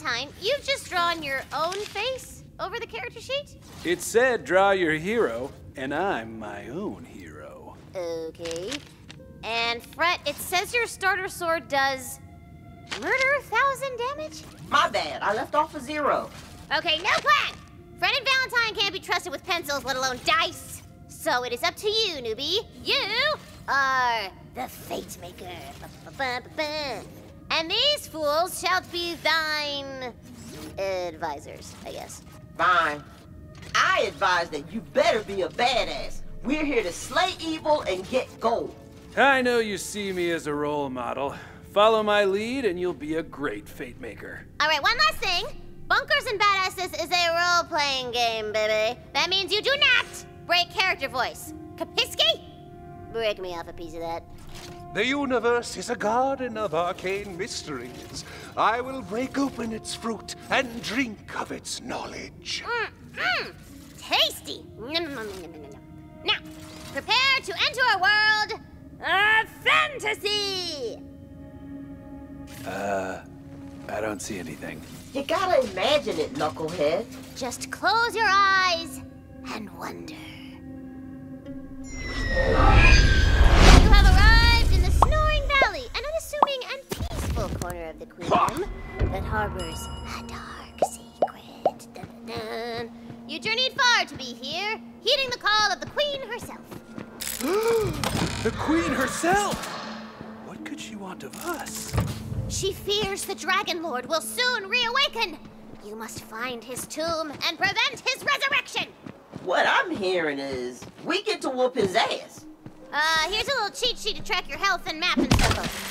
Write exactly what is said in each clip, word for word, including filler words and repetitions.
time, you've just drawn your own face over the character sheet? It said draw your hero, and I'm my own hero. Okay. And Fret, it says your starter sword does murder a thousand damage? My bad, I left off a zero. Okay, no plan! Fred and Valentine can't be trusted with pencils, let alone dice. So it is up to you, newbie. You are the Fate Maker. Ba-ba-ba-ba-ba. And these fools shall be thine advisors, I guess. Fine. I advise that you better be a badass. We're here to slay evil and get gold. I know you see me as a role model. Follow my lead and you'll be a great Fate Maker. All right, one last thing. Bunkers and Badasses is a role-playing game, baby. That means you do not break character voice. Kapiski? Break me off a piece of that. The universe is a garden of arcane mysteries. I will break open its fruit and drink of its knowledge. Mm-mm. Tasty. Now, prepare to enter a world of fantasy. Uh, I don't see anything. You gotta imagine it, knucklehead. Just close your eyes and wonder. You have arrived in the Snoring Valley, an unassuming and peaceful corner of the Queendom that harbors a dark secret. Dun, dun. You journeyed far to be here, heeding the call of the Queen herself. The Queen herself? What could she want of us? She fears the Dragon Lord will soon reawaken. You must find his tomb and prevent his resurrection. What I'm hearing is we get to whoop his ass. Uh, here's a little cheat sheet to track your health and map and stuff.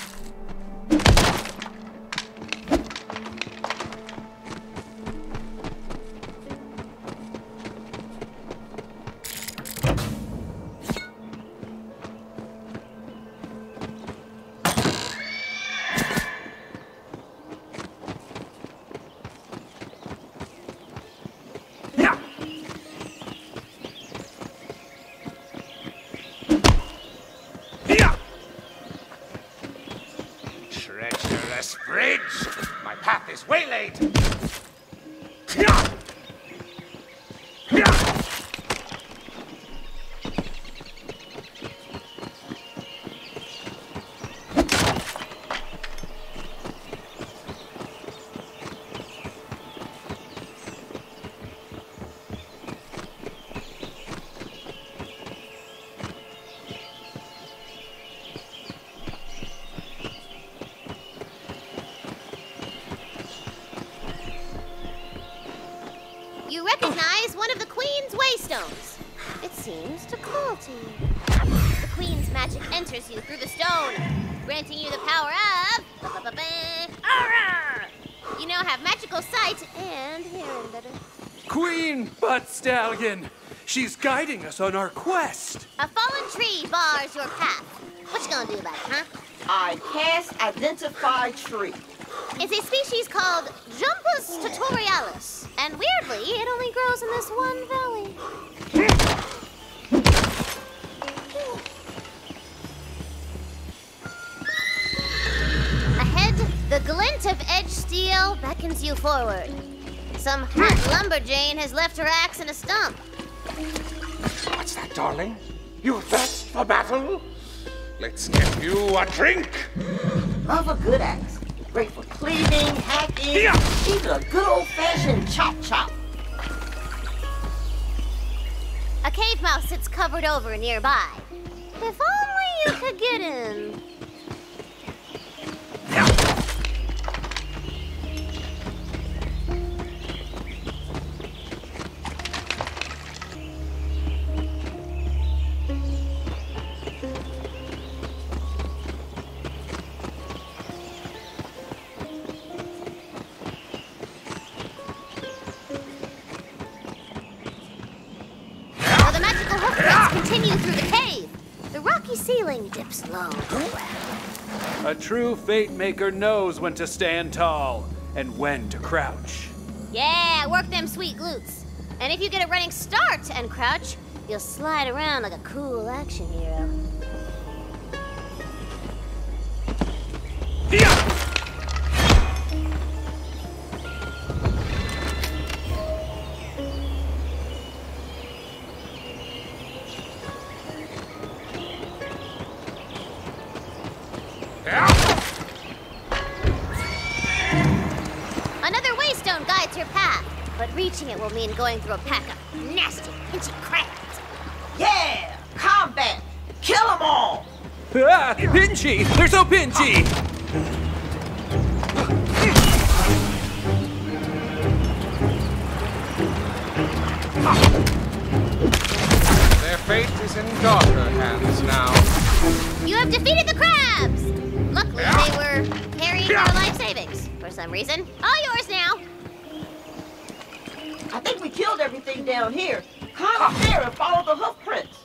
You through the stone, granting you the power of aura. You now have magical sight and hearing better. Queen Butt-Stallion! She's guiding us on our quest! A fallen tree bars your path. What you gonna do about it, huh? I cast Identify Tree. It's a species called Jumpus tutorialis, and weirdly, it only grows in this one valley. The glint of edged steel beckons you forward. Some hot lumberjane has left her axe in a stump. What's that, darling? You thirst for battle? Let's get you a drink. Love a good axe. Great for cleaving, hacking, yeah. Even a good old-fashioned chop-chop. A cave mouse sits covered over nearby. If only you could get in. Dips low. A true Fate Maker knows when to stand tall and when to crouch. Yeah, work them sweet glutes. And if you get a running start and crouch, you'll slide around like a cool action hero. Yeah. but reaching it will mean going through a pack of nasty, pinchy crabs. Yeah! Combat! Kill them all! Ah! Pinchy! They're so pinchy! Their fate is in darker hands now. You have defeated the crabs! Luckily, they were carrying their life savings for some reason. All yours now! I think we killed everything down here. Climb up there and follow the hoof prints.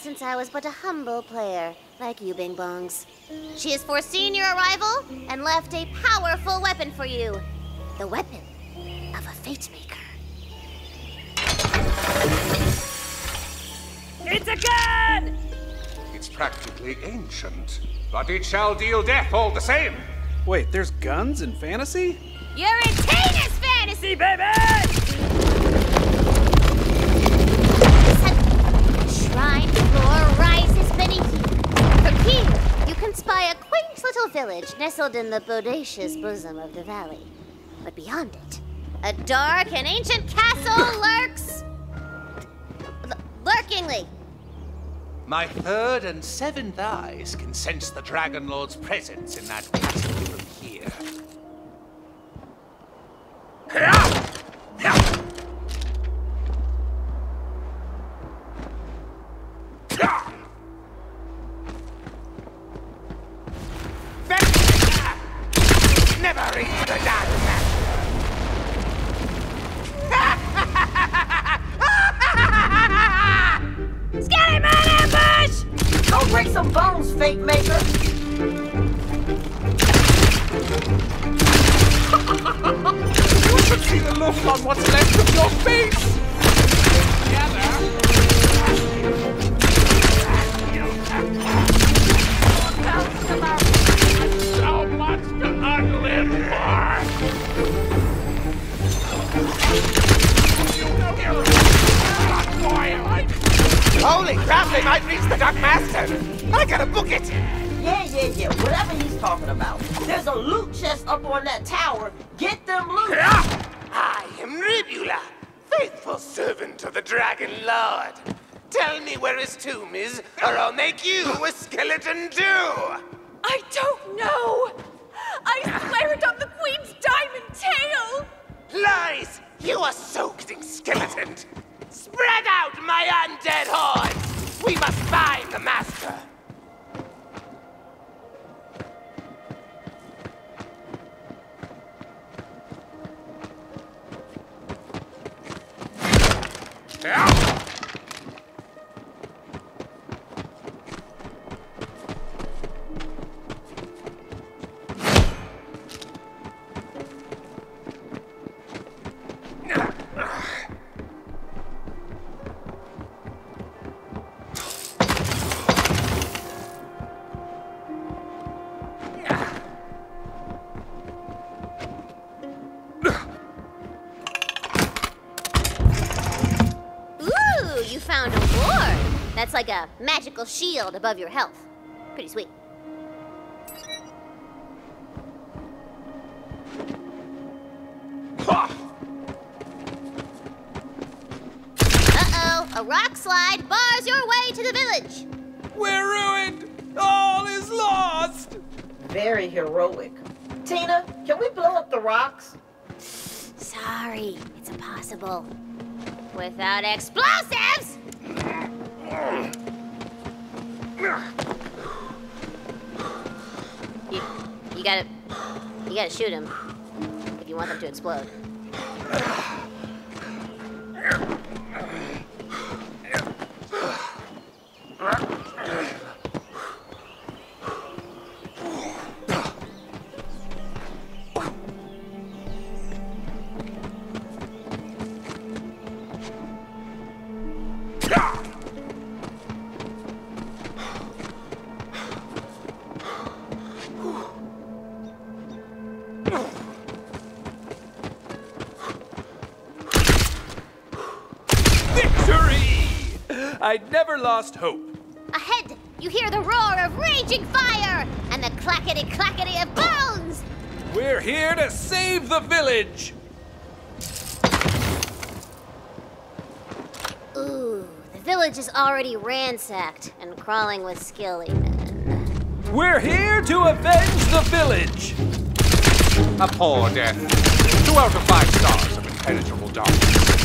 Since I was but a humble player, like you, Bing Bongs. She has foreseen your arrival and left a powerful weapon for you. The weapon of a fate maker. It's a gun! It's practically ancient, but it shall deal death all the same. Wait, there's guns in fantasy? You're in heinous fantasy, baby! By a quaint little village nestled in the bodacious bosom of the valley. But beyond it, a dark and ancient castle lurks... lurkingly. My third and seventh eyes can sense the Dragon Lord's presence in that castle from here. That's like a magical shield above your health. Pretty sweet. A rock slide bars your way to the village. We're ruined. All is lost. Very heroic. Tina, can we blow up the rocks? Sorry, it's impossible. Without explosives! You, you gotta, you gotta shoot them if you want them to explode. I'd never lost hope. Ahead, you hear the roar of raging fire and the clackety-clackety of bones! We're here to save the village! Ooh, the village is already ransacked and crawling with skilly men. We're here to avenge the village! A poor death. Two out of five stars of impenetrable darkness.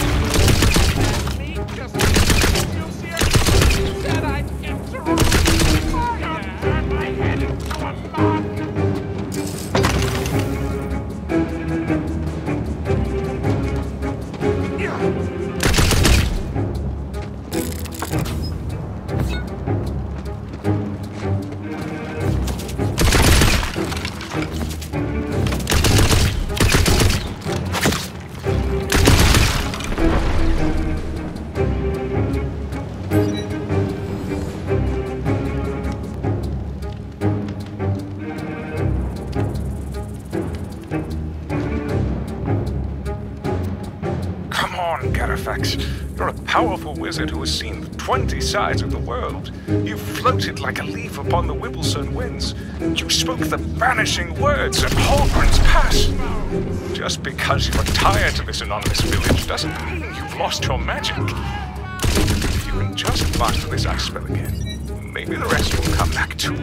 You're a powerful wizard who has seen the twenty sides of the world. You floated like a leaf upon the Wibbleson winds. You spoke the banishing words at Holgren's Pass. Just because you are tired to this anonymous village doesn't mean you've lost your magic. If you can just master this ice spell again, maybe the rest will come back too.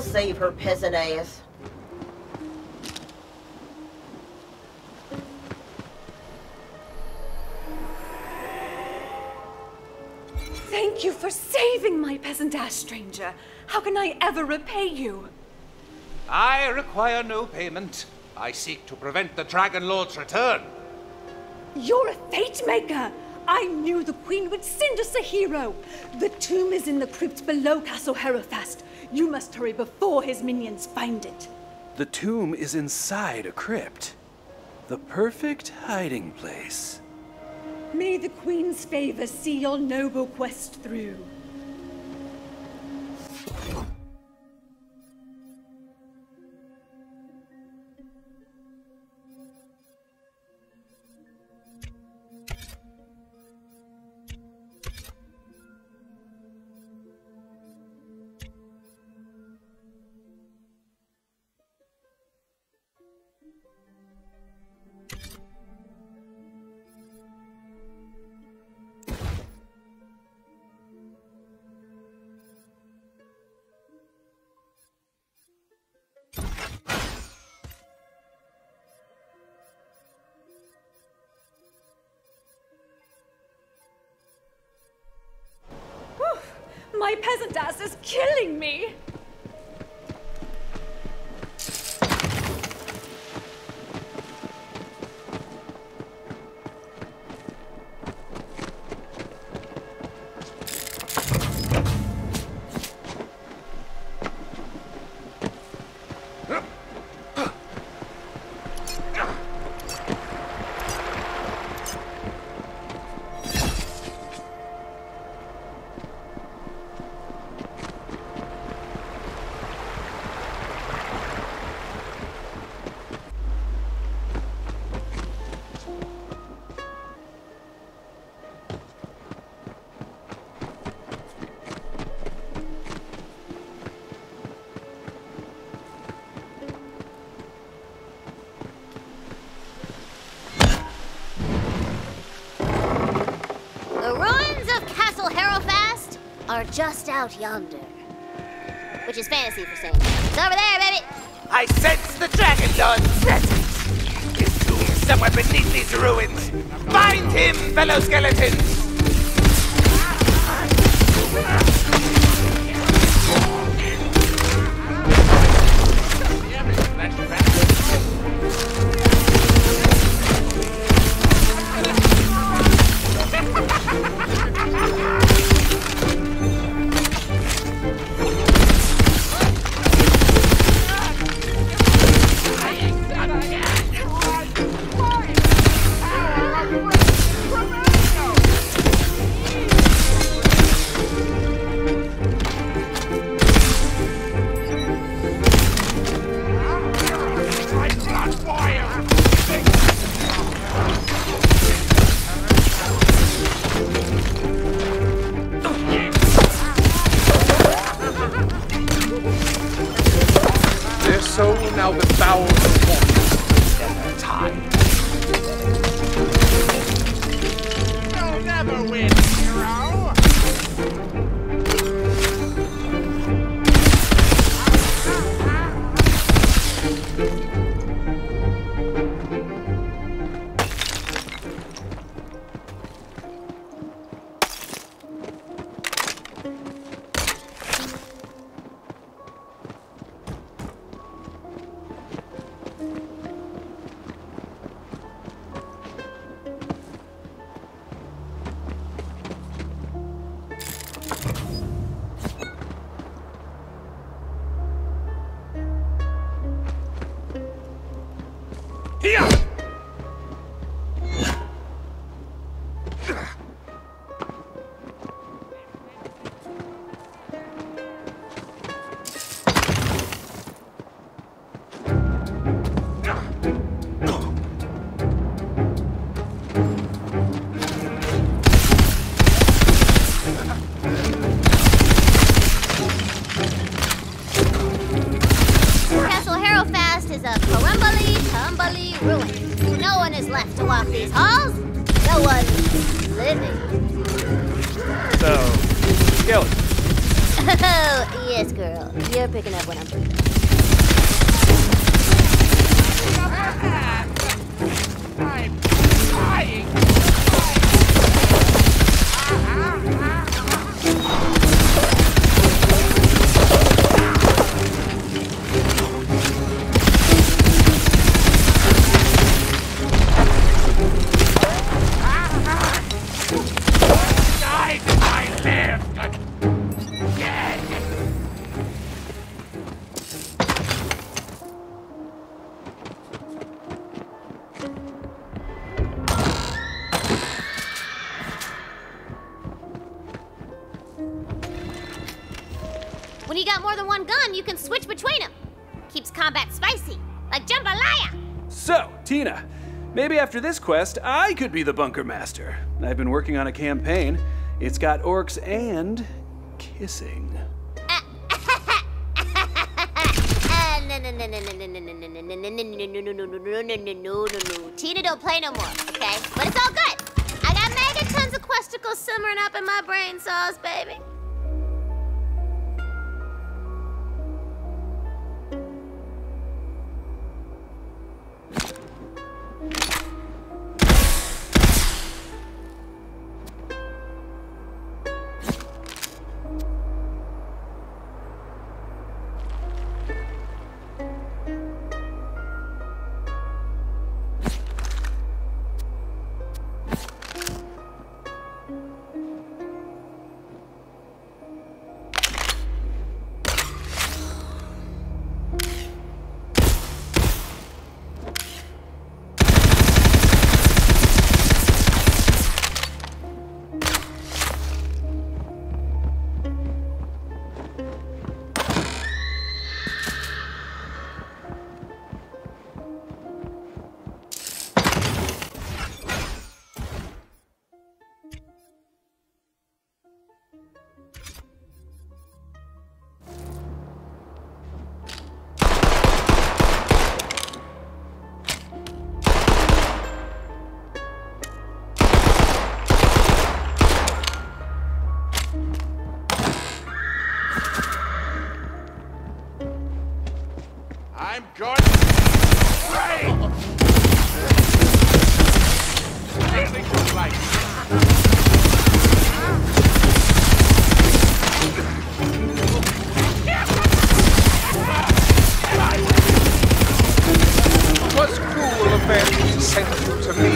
Save her peasant ass. Thank you for saving my peasant ass, stranger. How can I ever repay you? I require no payment. I seek to prevent the Dragon Lord's return. You're a fate maker. I knew the Queen would send us a hero. The tomb is in the crypt below Castle Herofast. You must hurry before his minions find it. The tomb is inside a crypt. The perfect hiding place. May the Queen's favor see your noble quest through. My peasant ass is killing me! just out yonder. Which is fantasy for saying. It's over there, baby! I sense the dragon lord present! Is somewhere beneath these ruins! Find him, fellow skeletons! Maybe after this quest, I could be the bunker master. I've been working on a campaign. It's got orcs and kissing. Uh, uh, no, no, no, no, no, no, no, no, no, no, no, Tina, don't play no more, okay? But it's all good. I got mega tons of questicles simmering up in my brain sauce, baby. I'm going to Standing for life. It was cruel of them to send you to me.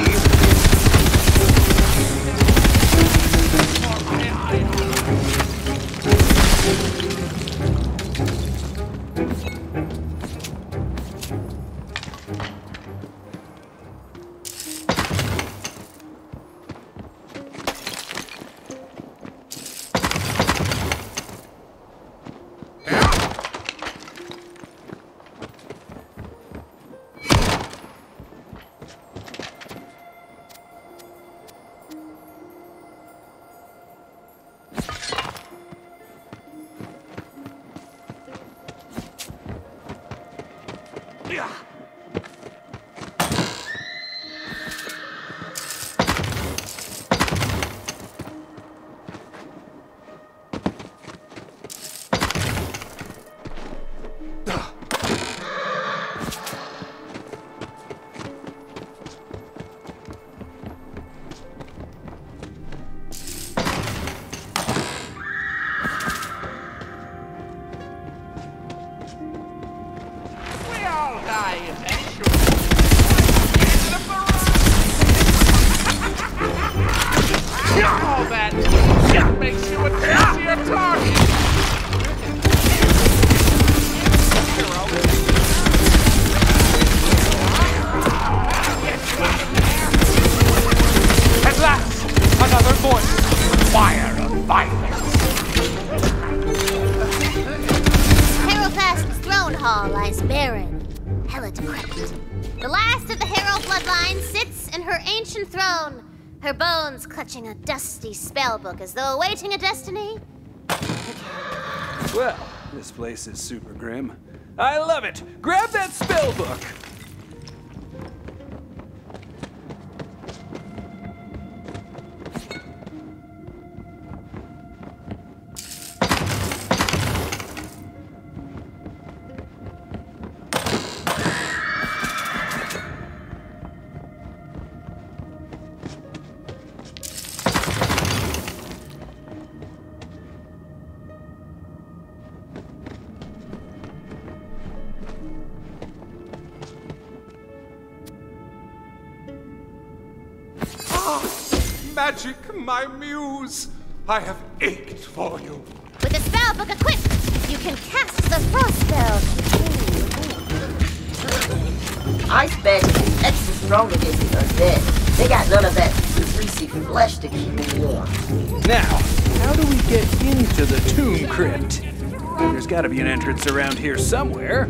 A dusty spell book as though awaiting a destiny. Well, this place is super grim. I love it. Grab that spell book. My muse, I have ached for you. With the spell book equipped, you can cast the frost spell. I bet the extra strong against are dead. They got none of that greasy flesh to keep me warm. Now, how do we get into the tomb crypt? There's got to be an entrance around here somewhere.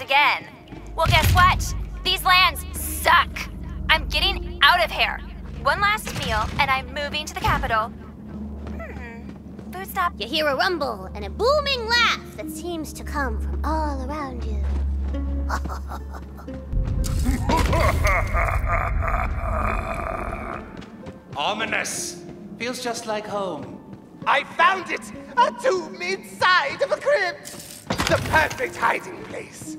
Again. Well, guess what? These lands suck. I'm getting out of here. One last meal, and I'm moving to the capital. Hmm. Food stop. You hear a rumble and a booming laugh that seems to come from all around you. Ominous. Feels just like home. I found it! A tomb inside of a crypt! The perfect hiding place.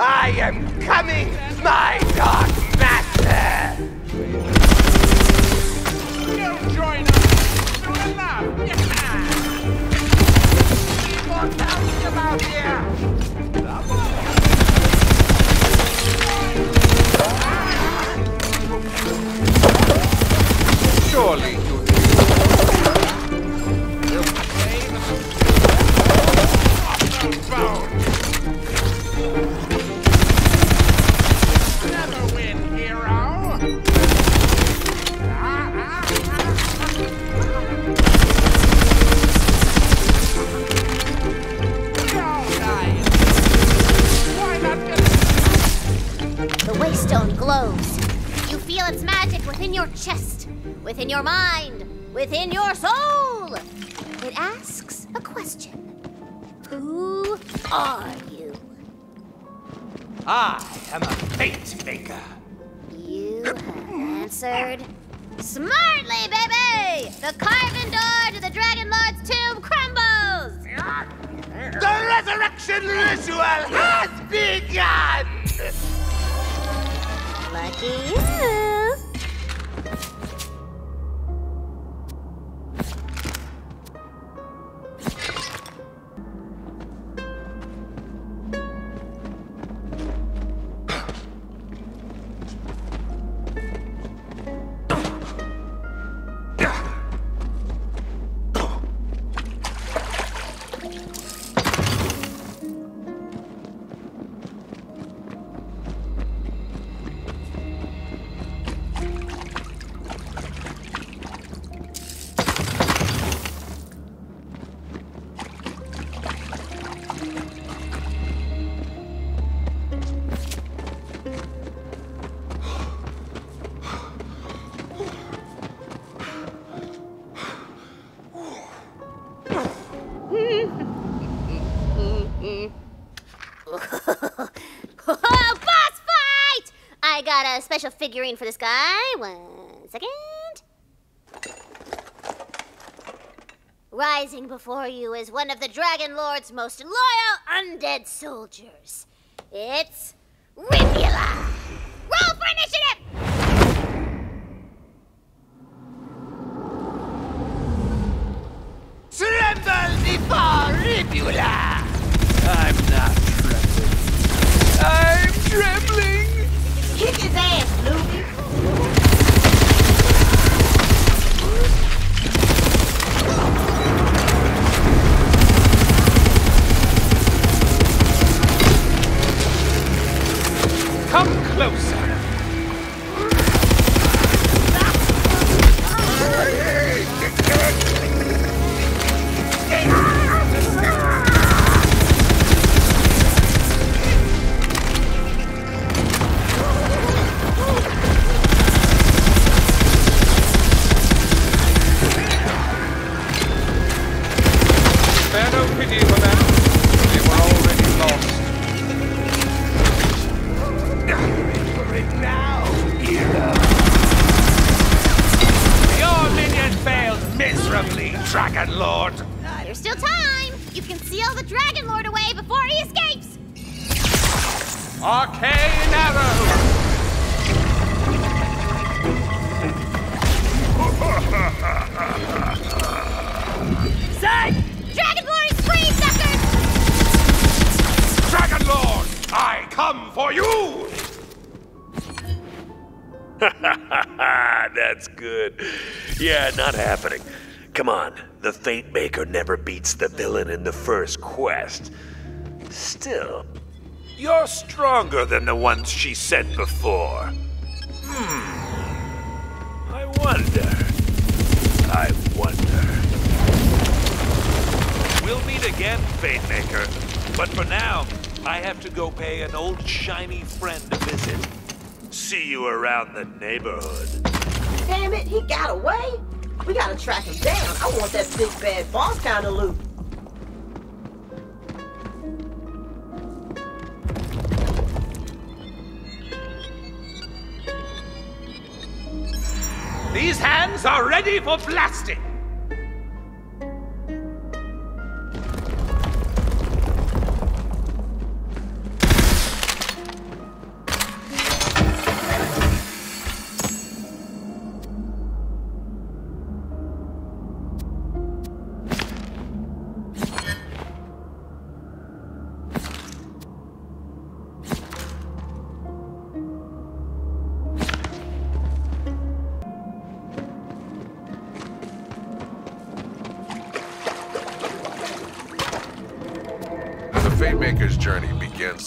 I am coming, my dark master! You'll join us! You'll love! Yeah! What's happening about here? Come on! Ah! keystone glows. You feel its magic within your chest, within your mind, within your soul. It asks a question. Who are you? I am a fate maker. You have answered smartly, baby! The carven door to the Dragon Lord's tomb crumbles! The resurrection ritual has begun! Lucky you. Special figurine for this guy. One second. Rising before you is one of the Dragon Lord's most loyal undead soldiers. It's Ribula. Roll for initiative! Tremble before Ribula! I'm not trembling. I'm trembling! Kick his ass, Luke! Come closer! Not happening. Come on, the Fate Maker never beats the villain in the first quest. Still, you're stronger than the ones she sent before. Hmm. I wonder. I wonder. We'll meet again, Fate Maker. But for now, I have to go pay an old shiny friend a visit. See you around the neighborhood. Damn it, he got away. We gotta track him down. I want that big bad boss kind of loot. These hands are ready for blasting.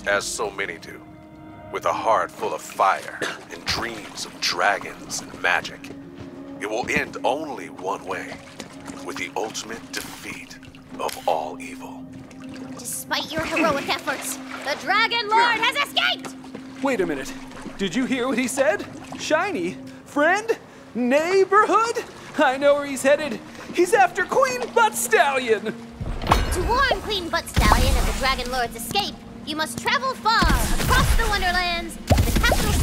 As so many do, with a heart full of fire and dreams of dragons and magic. It will end only one way, with the ultimate defeat of all evil. Despite your heroic efforts, the Dragon Lord has escaped! Wait a minute. Did you hear what he said? Shiny? Friend? Neighborhood? I know where he's headed. He's after Queen Butt-Stallion! To warn Queen Butt-Stallion of the Dragon Lord's escape, you must travel far across the Wonderlands to the Castle